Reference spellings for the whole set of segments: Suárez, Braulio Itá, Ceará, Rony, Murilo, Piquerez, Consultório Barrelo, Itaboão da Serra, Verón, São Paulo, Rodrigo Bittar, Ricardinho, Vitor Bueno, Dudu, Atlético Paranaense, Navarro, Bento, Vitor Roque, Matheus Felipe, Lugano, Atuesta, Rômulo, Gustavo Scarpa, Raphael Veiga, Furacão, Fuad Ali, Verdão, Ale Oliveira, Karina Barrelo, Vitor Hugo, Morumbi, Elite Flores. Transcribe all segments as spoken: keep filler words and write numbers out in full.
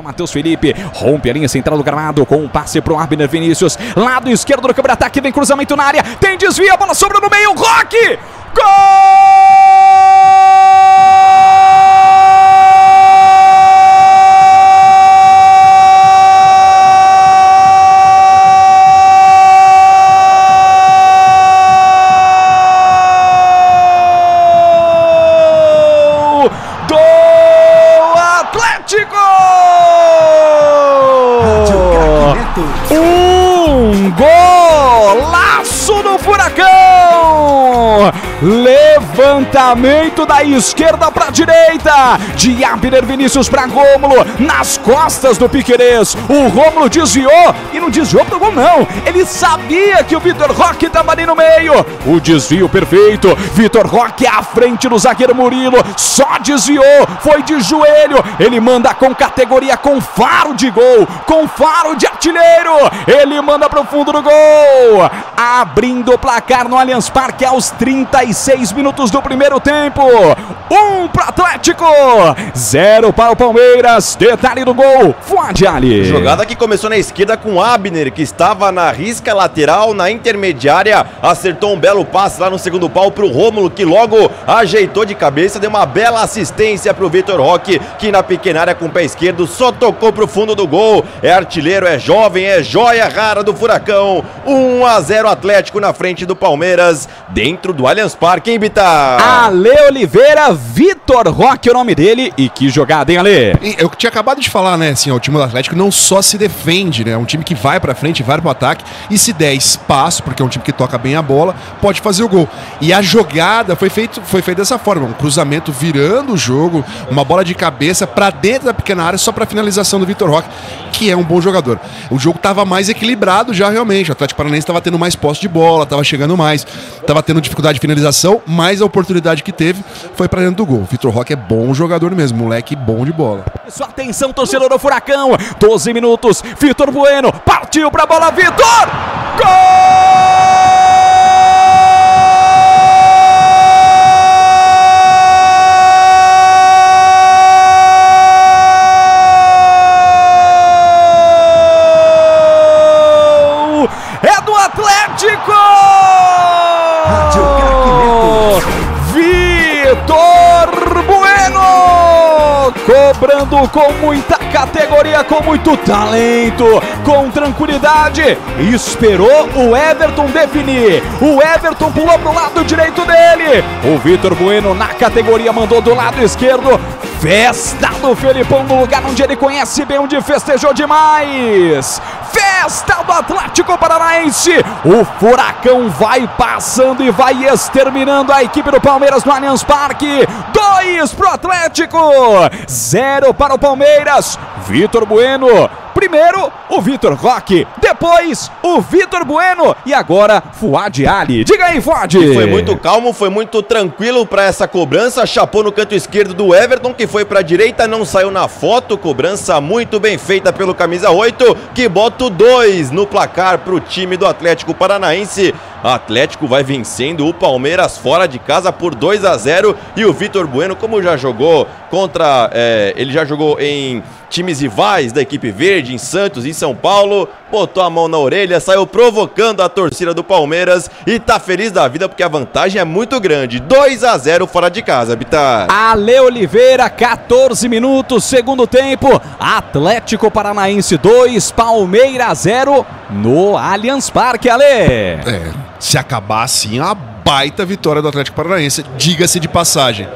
para o Matheus Felipe. Rompe a linha central do gramado com um passe para o Abner Vinícius. Lado esquerdo do câmera ataque, vem cruzamento na área. Tem desvio, a bola sobra no meio. Roque! Gol! Um golaço do Furacão! Levantamento da esquerda para a direita, de Abner Vinícius para Rômulo, nas costas do Piquerez. O Rômulo desviou e não desviou para o gol, não. Ele sabia que o Vitor Roque estava ali no meio. O desvio perfeito. Vitor Roque à frente do zagueiro Murilo. Só desviou, foi de joelho. Ele manda com categoria, com faro de gol, com faro de artilheiro. Ele manda para o fundo do gol, abrindo o placar no Allianz Parque aos trinta e seis minutos do primeiro tempo. Um para o Atlético, zero para o Palmeiras. Detalhe do gol, Fuad Ali. Jogada que começou na esquerda com Abner, que estava na risca lateral, na intermediária, acertou um belo passe lá no segundo pau para o Rômulo, que logo ajeitou de cabeça, deu uma bela assistência para o Vitor Roque, que na pequena área com o pé esquerdo só tocou para o fundo do gol. É artilheiro, é jovem, é joia rara do Furacão. um a zero Atlético na frente do Palmeiras, dentro do do Allianz Parque, em Bittar. Ale Oliveira, Vitor Roque, o nome dele, e que jogada, hein, Ale? Eu tinha acabado de falar, né, assim, ó, o time do Atlético não só se defende, né, é um time que vai pra frente, vai pro ataque, e se der espaço, porque é um time que toca bem a bola, pode fazer o gol. E a jogada foi feita foi feito dessa forma, um cruzamento virando o jogo, uma bola de cabeça pra dentro da pequena área, só pra finalização do Vitor Roque, que é um bom jogador. O jogo tava mais equilibrado já, realmente, o Atlético Paranaense tava tendo mais posse de bola, tava chegando mais, tava tendo dificuldade de finalização, mas a oportunidade que teve foi pra dentro do gol. Vitor Roque é bom jogador mesmo, moleque bom de bola. Sua atenção, torcedor do Furacão, doze minutos, Vitor Bueno partiu pra bola, Vitor! Gol! É do Atlético! Vitor Bueno, cobrando com muita categoria, com muito talento, com tranquilidade, esperou o Everton definir. O Everton pulou pro lado direito dele, o Vitor Bueno na categoria mandou do lado esquerdo. Festa do Felipão, no lugar onde ele conhece bem, onde festejou demais. Festa do Atlético Paranaense. O Furacão vai passando e vai exterminando a equipe do Palmeiras no Allianz Parque. Dois pro Atlético, zero para o Palmeiras. Vitor Bueno. Primeiro, o Vitor Roque. Depois, o Vitor Bueno. E agora, Fuad Ali. Diga aí, Fuad. E foi muito calmo, foi muito tranquilo para essa cobrança. Chapou no canto esquerdo do Everton, que foi para a direita, não saiu na foto. Cobrança muito bem feita pelo camisa oito, que bota o dois no placar para o time do Atlético Paranaense. Atlético vai vencendo o Palmeiras fora de casa por dois a zero. E o Vitor Bueno, como já jogou contra... É, ele já jogou em times rivais da equipe verde, em Santos, em São Paulo, botou a mão na orelha, saiu provocando a torcida do Palmeiras e tá feliz da vida porque a vantagem é muito grande. dois a zero fora de casa, Bittar. Ale Oliveira, quatorze minutos, segundo tempo. Atlético Paranaense dois, Palmeiras zero no Allianz Parque, Ale. É, se acabar assim, a baita vitória do Atlético Paranaense, diga-se de passagem,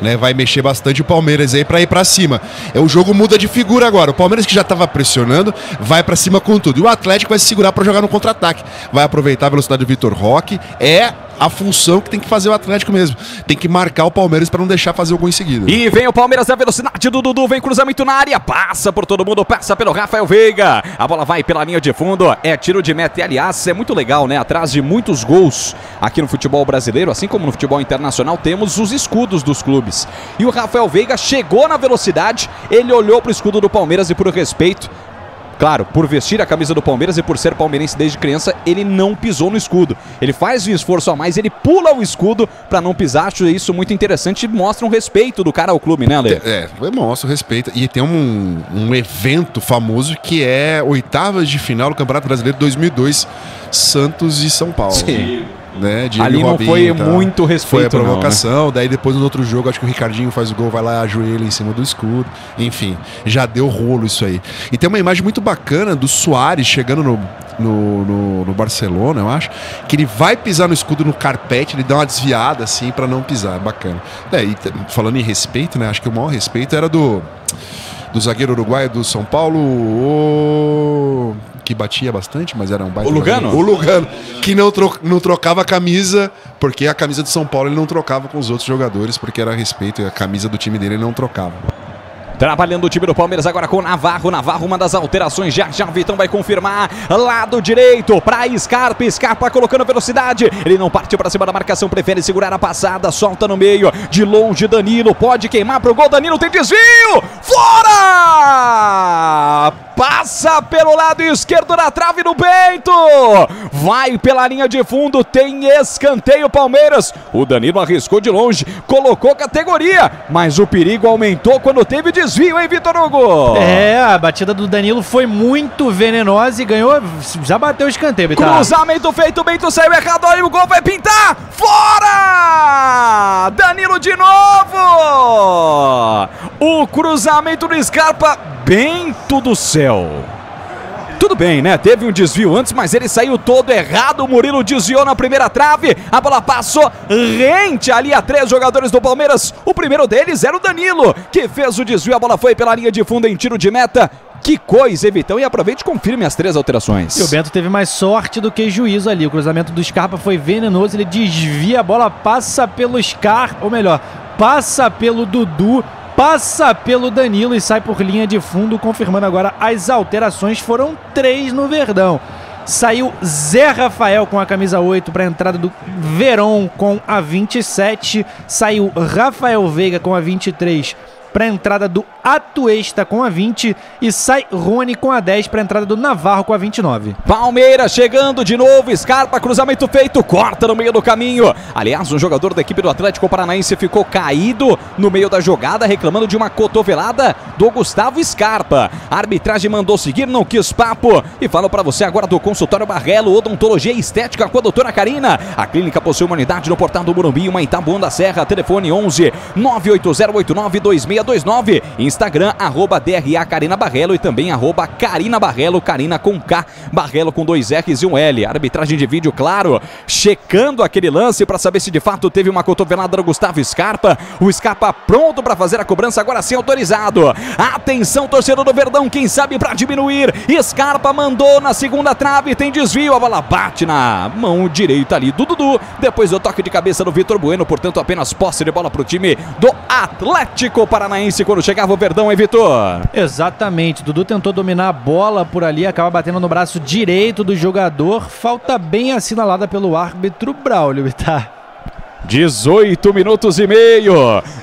né? Vai mexer bastante o Palmeiras aí para ir para cima. É, o jogo muda de figura agora. O Palmeiras, que já estava pressionando, vai para cima com tudo. E o Atlético vai se segurar para jogar no contra-ataque. Vai aproveitar a velocidade do Vitor Roque. É a função que tem que fazer o Atlético mesmo. Tem que marcar o Palmeiras para não deixar fazer o gol em seguida. E vem o Palmeiras na velocidade do Dudu. Vem cruzamento na área. Passa por todo mundo. Passa pelo Raphael Veiga. A bola vai pela linha de fundo. É tiro de meta. E, aliás, é muito legal, né? Atrás de muitos gols aqui no futebol brasileiro, assim como no futebol internacional, temos os escudos dos clubes. E o Raphael Veiga chegou na velocidade. Ele olhou para o escudo do Palmeiras e, por respeito, Claro, por vestir a camisa do Palmeiras e por ser palmeirense desde criança, ele não pisou no escudo. Ele faz um esforço a mais, ele pula o escudo para não pisar. Acho isso muito interessante e mostra um respeito do cara ao clube, né, Ale? É, mostra o respeito. E tem um, um evento famoso que é oitavas de final do Campeonato Brasileiro dois mil e dois, Santos e São Paulo. Sim. Né, ali não foi muito respeito. Foi a provocação, não, né? Daí depois no outro jogo acho que o Ricardinho faz o gol, vai lá, ajoelha em cima do escudo. Enfim, já deu rolo isso aí. E tem uma imagem muito bacana do Suárez chegando no, no, no, no Barcelona, eu acho, que ele vai pisar no escudo no carpete, ele dá uma desviada assim pra não pisar, bacana. É, e falando em respeito, né, acho que o maior respeito era do, do zagueiro uruguaio do São Paulo, o... que batia bastante, mas era um baita... O Lugano? Barilho. O Lugano, que não, tro não trocava a camisa, porque a camisa de São Paulo ele não trocava com os outros jogadores, porque era a respeito, e a camisa do time dele ele não trocava. Trabalhando o time do Palmeiras agora com o Navarro. Navarro, uma das alterações, já já o Vitão vai confirmar. Lado direito para Scarpa, Scarpa colocando velocidade. Ele não partiu para cima da marcação, prefere segurar a passada, solta no meio. De longe Danilo, pode queimar pro gol, Danilo tem desvio! Fora! Passa pelo lado esquerdo na trave do Bento. Vai pela linha de fundo, tem escanteio Palmeiras. O Danilo arriscou de longe, colocou categoria, mas o perigo aumentou quando teve desvio. Desvio, hein, Vitor Hugo? É, a batida do Danilo foi muito venenosa e ganhou, já bateu o escanteio, Vitor. Cruzamento feito, Bento saiu errado, olha o gol, vai pintar, fora! Danilo de novo! O cruzamento do Scarpa, Bento do céu! Tudo bem, né? Teve um desvio antes, mas ele saiu todo errado. O Murilo desviou na primeira trave. A bola passou rente ali a três jogadores do Palmeiras. O primeiro deles era o Danilo, que fez o desvio. A bola foi pela linha de fundo em tiro de meta. Que coisa, Evitão. E aproveite e confirme as três alterações. E o Bento teve mais sorte do que juízo ali. O cruzamento do Scarpa foi venenoso. Ele desvia, a bola passa pelo Scarpa, ou melhor, passa pelo Dudu. Passa pelo Danilo e sai por linha de fundo, confirmando agora as alterações. Foram três no Verdão. Saiu Zé Rafael com a camisa oito para a entrada do Verón com a vinte e sete. Saiu Raphael Veiga com a vinte e três para a entrada do Atuesta com a vinte. E sai Rony com a dez para a entrada do Navarro com a vinte e nove. Palmeiras chegando de novo. Scarpa, cruzamento feito. Corta no meio do caminho. Aliás, um jogador da equipe do Atlético Paranaense ficou caído no meio da jogada, reclamando de uma cotovelada do Gustavo Scarpa. A arbitragem mandou seguir, não quis papo. E falo para você agora do consultório Barrelo, odontologia e estética com a doutora Karina. A clínica possui uma unidade no portal do Morumbi, uma em Itaboão da Serra. Telefone onze nove oito zero oito nove dois seis dois nove, Instagram, arroba D R A Karina Barrelo e também arroba Karina Barrelo, Karina com K, Barrelo com dois R's e um L. Arbitragem de vídeo, claro, checando aquele lance para saber se de fato teve uma cotovelada do Gustavo Scarpa. O Scarpa pronto para fazer a cobrança, agora sim autorizado. Atenção, torcedor do Verdão, quem sabe para diminuir. Scarpa mandou na segunda trave, tem desvio, a bola bate na mão direita ali do Dudu. Depois do toque de cabeça do Vitor Bueno, portanto apenas posse de bola para o time do Atlético Paranaense. Quando chegava o Verdão, hein, Vitor? Exatamente, Dudu tentou dominar a bola por ali, acaba batendo no braço direito do jogador, falta bem assinalada pelo árbitro Braulio Itá. dezoito minutos e meio,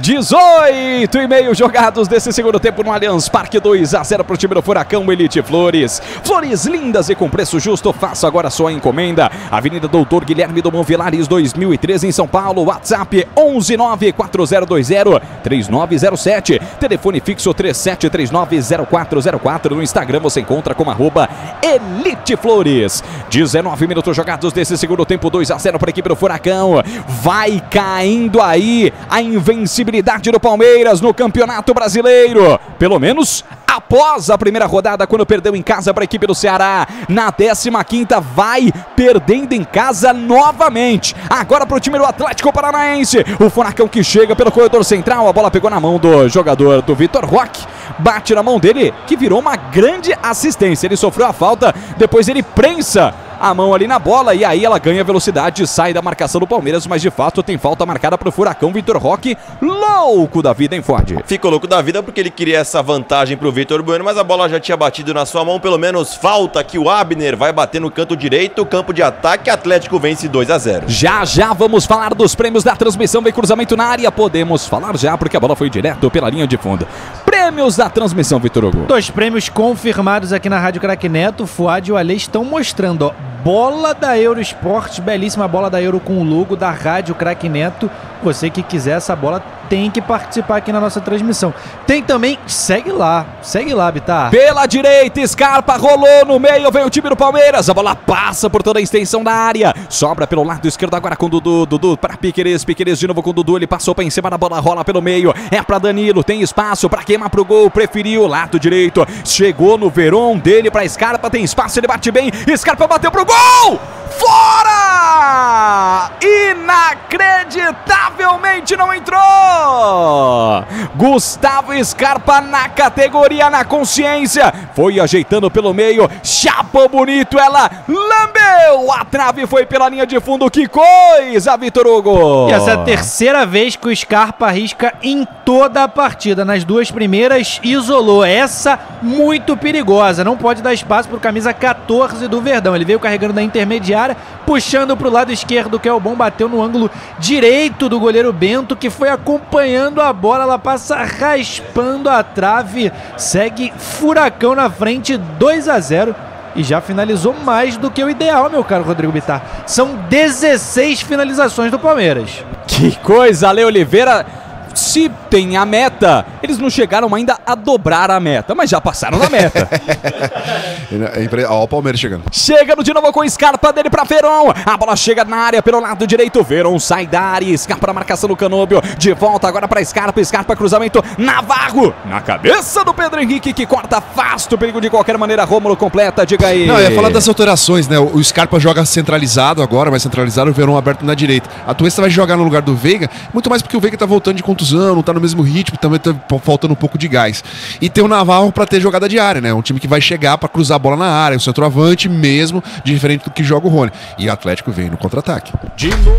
dezoito e meio jogados desse segundo tempo no Allianz Parque, dois a zero para o time do Furacão, Elite Flores. Flores lindas e com preço justo, faça agora sua encomenda. Avenida Doutor Guilherme do Vilares, dois mil e treze, em São Paulo. WhatsApp onze nove quatro zero dois zero três nove zero sete, telefone fixo três sete três nove zero quatro zero quatro. No Instagram você encontra como arroba Elite Flores. dezenove minutos jogados desse segundo tempo, dois a zero para a equipe do Furacão. Vai Vai caindo aí a invencibilidade do Palmeiras no Campeonato Brasileiro. Pelo menos após a primeira rodada, quando perdeu em casa para a equipe do Ceará. Na décima quinta vai perdendo em casa novamente. Agora para o time do Atlético Paranaense. O Furacão que chega pelo corredor central. A bola pegou na mão do jogador do Vitor Roque. Bate na mão dele, que virou uma grande assistência. Ele sofreu a falta, depois ele prensa a mão ali na bola e aí ela ganha velocidade, sai da marcação do Palmeiras, mas de fato tem falta marcada pro Furacão. Vitor Roque, louco da vida, hein, Ford? Ficou louco da vida porque ele queria essa vantagem pro Vitor Bueno, mas a bola já tinha batido na sua mão, pelo menos falta que o Abner vai bater no canto direito, campo de ataque, Atlético vence dois a zero. Já, já vamos falar dos prêmios da transmissão, vem cruzamento na área, podemos falar já porque a bola foi direto pela linha de fundo. Prêmios da transmissão, Vitor Hugo. Dois prêmios confirmados aqui na Rádio Craque Neto. Fuad e o Ale estão mostrando, ó, bola da Eurosport, belíssima bola da Euro com o logo da Rádio Craque Neto. Você que quiser essa bola tem que participar aqui na nossa transmissão. Tem também, segue lá, segue lá, Bittar. Pela direita, Scarpa rolou no meio, veio o time do Palmeiras, a bola passa por toda a extensão da área, sobra pelo lado esquerdo agora com Dudu, Dudu para Piquerez, Piquerez de novo com Dudu, ele passou para em cima da bola, rola pelo meio, é para Danilo, tem espaço para queimar pro gol, preferiu, lado direito, chegou no Verón dele para Scarpa, tem espaço, ele bate bem, Scarpa bateu pro gol! Fora! Inacreditavelmente não entrou! Gustavo Scarpa na categoria, na consciência, foi ajeitando pelo meio, chapou bonito, ela lambeu, a trave foi pela linha de fundo, que coisa, Vitor Hugo! E essa é a terceira vez que o Scarpa arrisca em toda a partida, nas duas primeiras isolou, essa muito perigosa, não pode dar espaço para o camisa quatorze do Verdão, ele veio carregando da intermediária, puxando para o lado esquerdo, que é o bom, bateu no ângulo direito do goleiro Bento, que foi acompanhando a bola, ela passa raspando a trave, segue Furacão na frente, dois a zero. E já finalizou mais do que o ideal, meu caro Rodrigo Bittar. São dezesseis finalizações do Palmeiras. Que coisa, Ale Oliveira. Se tem a meta, eles não chegaram ainda a dobrar a meta, mas já passaram da meta. Olha o Palmeiras chegando. Chegando de novo com o Scarpa dele para Verón. A bola chega na área pelo lado direito. Verón sai da área. Escapa na marcação do Canóbio. De volta agora para Scarpa. Scarpa cruzamento. Navarro na cabeça do Pedro Henrique, que corta fácil o perigo de qualquer maneira. Rômulo completa. Diga aí. Não, eu ia falar das alterações, né? O Scarpa joga centralizado agora, mas centralizado. O Verón aberto na direita. A Atuesta vai jogar no lugar do Veiga. Muito mais porque o Veiga tá voltando de contusão. Não tá no mesmo ritmo, também tá faltando um pouco de gás. E tem o Navarro para ter jogada de área, né? Um time que vai chegar para cruzar a bola na área, o centroavante mesmo, diferente do que joga o Rony. E o Atlético vem no contra-ataque. Dino.